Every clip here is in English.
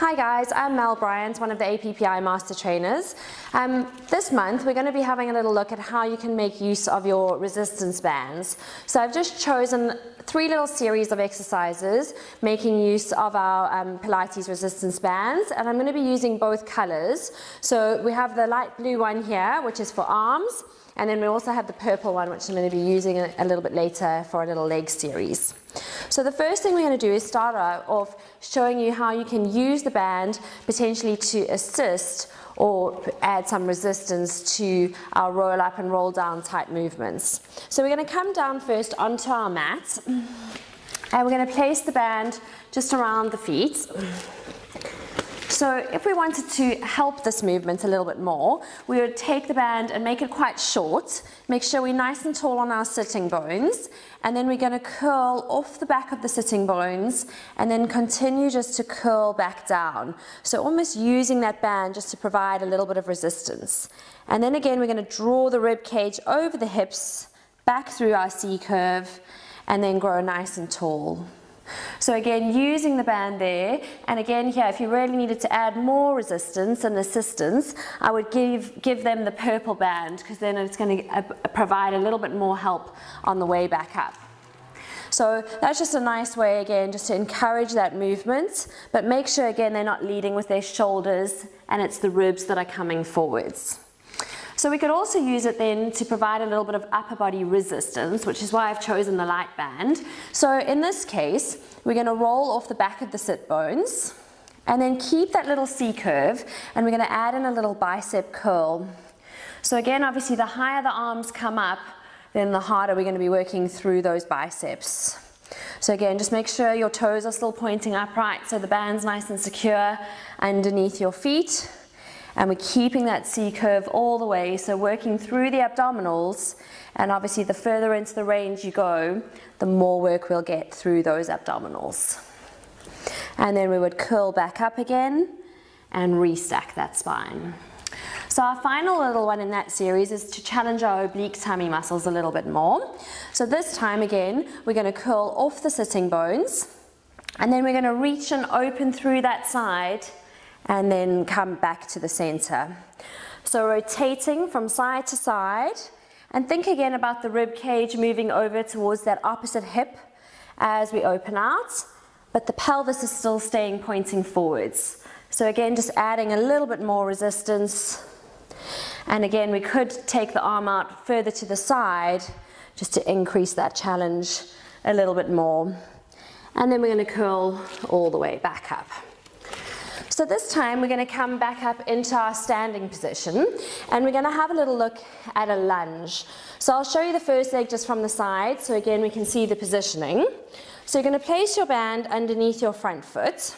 Hi guys, I'm Mel Bryant, one of the APPI Master Trainers. This month we're going to be having a little look at how you can make use of your resistance bands. So I've just chosen three little series of exercises making use of our Pilates resistance bands, and I'm going to be using both colors. So we have the light blue one here, which is for arms, and then we also have the purple one, which I'm going to be using a little bit later for a little leg series. So the first thing we're going to do is start off showing you how you can use the band potentially to assist or add some resistance to our roll up and roll down type movements. So we're going to come down first onto our mat, and we're going to place the band just around the feet. So if we wanted to help this movement a little bit more, we would take the band and make it quite short, make sure we're nice and tall on our sitting bones, and then we're going to curl off the back of the sitting bones and then continue just to curl back down. So almost using that band just to provide a little bit of resistance. And then again, we're going to draw the rib cage over the hips, back through our C curve, and then grow nice and tall. So again, using the band there, and again here, if you really needed to add more resistance and assistance, I would give them the purple band, because then it's going to provide a little bit more help on the way back up. So that's just a nice way again just to encourage that movement, but make sure again they're not leading with their shoulders and it's the ribs that are coming forwards. So we could also use it then to provide a little bit of upper body resistance, which is why I've chosen the light band. So in this case, we're going to roll off the back of the sit bones and then keep that little C curve, and we're going to add in a little bicep curl. So again, obviously the higher the arms come up, then the harder we're going to be working through those biceps. So again, just make sure your toes are still pointing upright so the band's nice and secure underneath your feet. And we're keeping that C curve all the way, so working through the abdominals, and obviously the further into the range you go, the more work we'll get through those abdominals. And then we would curl back up again and restack that spine. So our final little one in that series is to challenge our oblique tummy muscles a little bit more. So this time again, we're going to curl off the sitting bones, and then we're going to reach and open through that side, and then come back to the center. So rotating from side to side, and think again about the rib cage moving over towards that opposite hip as we open out, but the pelvis is still staying pointing forwards. So again, just adding a little bit more resistance. And again, we could take the arm out further to the side just to increase that challenge a little bit more. And then we're going to curl all the way back up. So this time we're going to come back up into our standing position, and we're going to have a little look at a lunge. So I'll show you the first leg just from the side, so again we can see the positioning. So you're going to place your band underneath your front foot.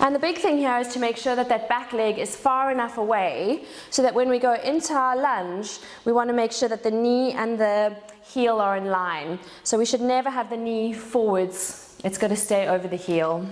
And the big thing here is to make sure that that back leg is far enough away so that when we go into our lunge, we want to make sure that the knee and the heel are in line. So we should never have the knee forwards, it's got to stay over the heel.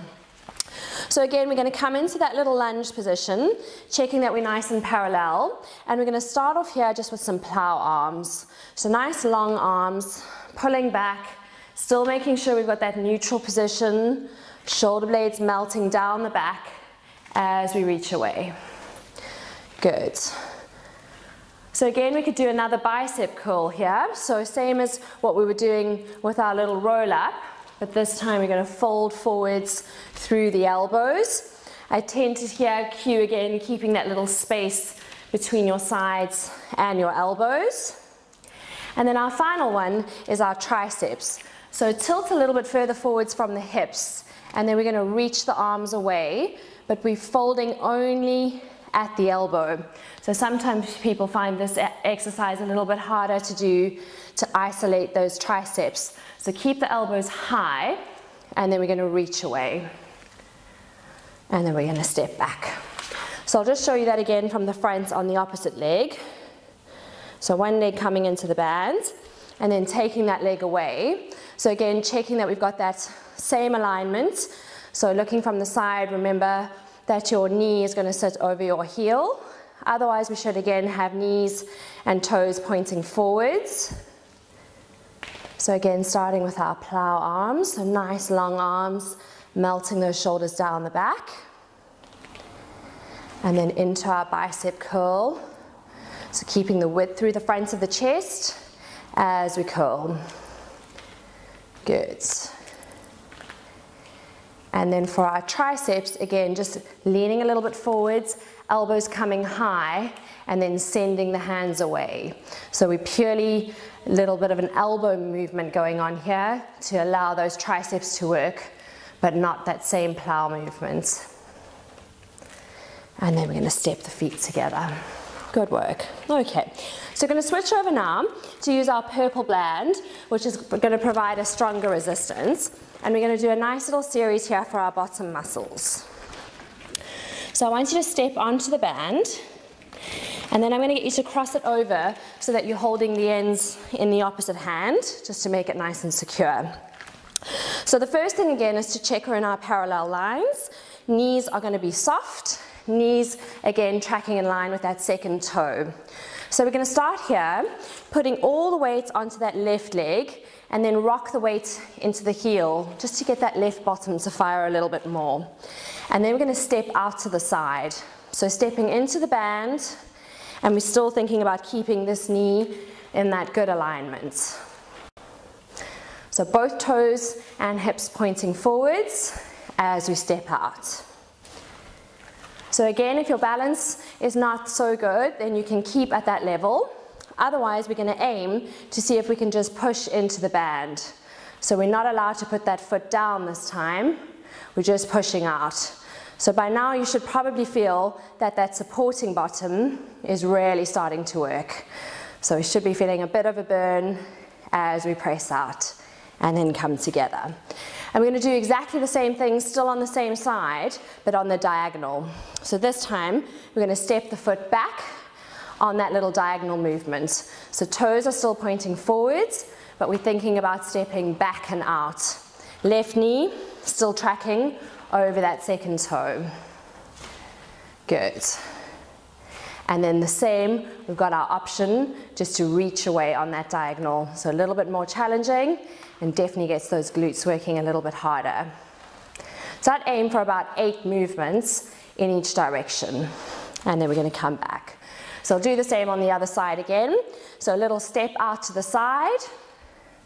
So again, we're going to come into that little lunge position, checking that we're nice and parallel, and we're going to start off here just with some plow arms. So nice long arms, pulling back, still making sure we've got that neutral position, shoulder blades melting down the back as we reach away. Good. So again, we could do another bicep curl here, so same as what we were doing with our little roll up. But this time we're going to fold forwards through the elbows. I tend to here cue again, keeping that little space between your sides and your elbows. And then our final one is our triceps. So tilt a little bit further forwards from the hips, and then we're going to reach the arms away, but we're folding only at the elbow. So sometimes people find this exercise a little bit harder to do, to isolate those triceps. So keep the elbows high, and then we're going to reach away, and then we're going to step back. So I'll just show you that again from the front on the opposite leg. So one leg coming into the band, and then taking that leg away. So again, checking that we've got that same alignment. So looking from the side, remember that your knee is going to sit over your heel. Otherwise, we should again have knees and toes pointing forwards. So again, starting with our plow arms, so nice long arms, melting those shoulders down the back. And then into our bicep curl. So keeping the width through the front of the chest as we curl. Good. And then for our triceps, again, just leaning a little bit forwards, elbows coming high, and then sending the hands away. So we purely, a little bit of an elbow movement going on here to allow those triceps to work, but not that same plow movement. And then we're gonna step the feet together. Good work. Okay, so we're gonna switch over now to use our purple band, which is gonna provide a stronger resistance. And we're gonna do a nice little series here for our bottom muscles. So I want you to step onto the band, and then I'm gonna get you to cross it over so that you're holding the ends in the opposite hand, just to make it nice and secure. So the first thing again is to check we're in our parallel lines. Knees are gonna be soft. Knees, again, tracking in line with that second toe. So we're going to start here, putting all the weight onto that left leg, and then rock the weight into the heel, just to get that left bottom to fire a little bit more. And then we're going to step out to the side. So stepping into the band, and we're still thinking about keeping this knee in that good alignment. So both toes and hips pointing forwards as we step out. So again, if your balance is not so good, then you can keep at that level. Otherwise, we're going to aim to see if we can just push into the band. So we're not allowed to put that foot down this time. We're just pushing out. So by now, you should probably feel that that supporting bottom is really starting to work. So we should be feeling a bit of a burn as we press out and then come together. And we're going to do exactly the same thing, still on the same side, but on the diagonal. So this time, we're going to step the foot back on that little diagonal movement. So toes are still pointing forwards, but we're thinking about stepping back and out. Left knee still tracking over that second toe. Good. And then the same, we've got our option just to reach away on that diagonal. So a little bit more challenging, and definitely gets those glutes working a little bit harder. So I'd aim for about 8 movements in each direction. And then we're going to come back. So I'll do the same on the other side again. So a little step out to the side.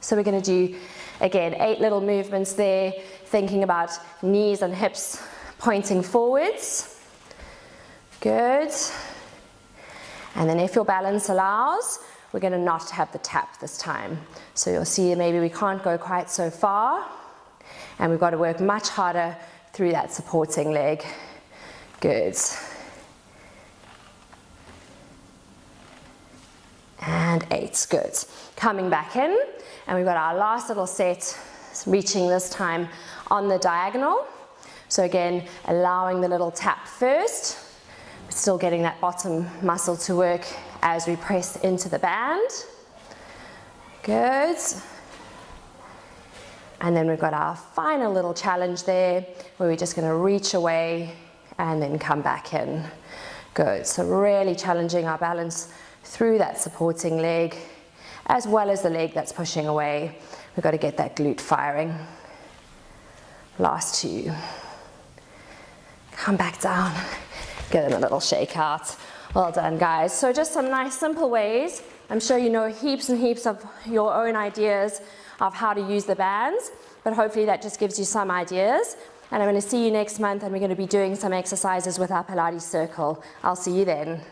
So we're going to do, again, 8 little movements there, thinking about knees and hips pointing forwards. Good. And then if your balance allows, we're going to not have the tap this time. So you'll see maybe we can't go quite so far, and we've got to work much harder through that supporting leg. Good. And 8, good. Coming back in, and we've got our last little set, reaching this time on the diagonal. So again, allowing the little tap first, still getting that bottom muscle to work as we press into the band. Good. And then we've got our final little challenge there, where we're just going to reach away and then come back in. Good. So really challenging our balance through that supporting leg, as well as the leg that's pushing away. We've got to get that glute firing. Last 2. Come back down. Give them a little shake out. Well done, guys. So just some nice simple ways. I'm sure you know heaps and heaps of your own ideas of how to use the bands, but hopefully that just gives you some ideas. And I'm going to see you next month, and we're going to be doing some exercises with our Pilates circle. I'll see you then.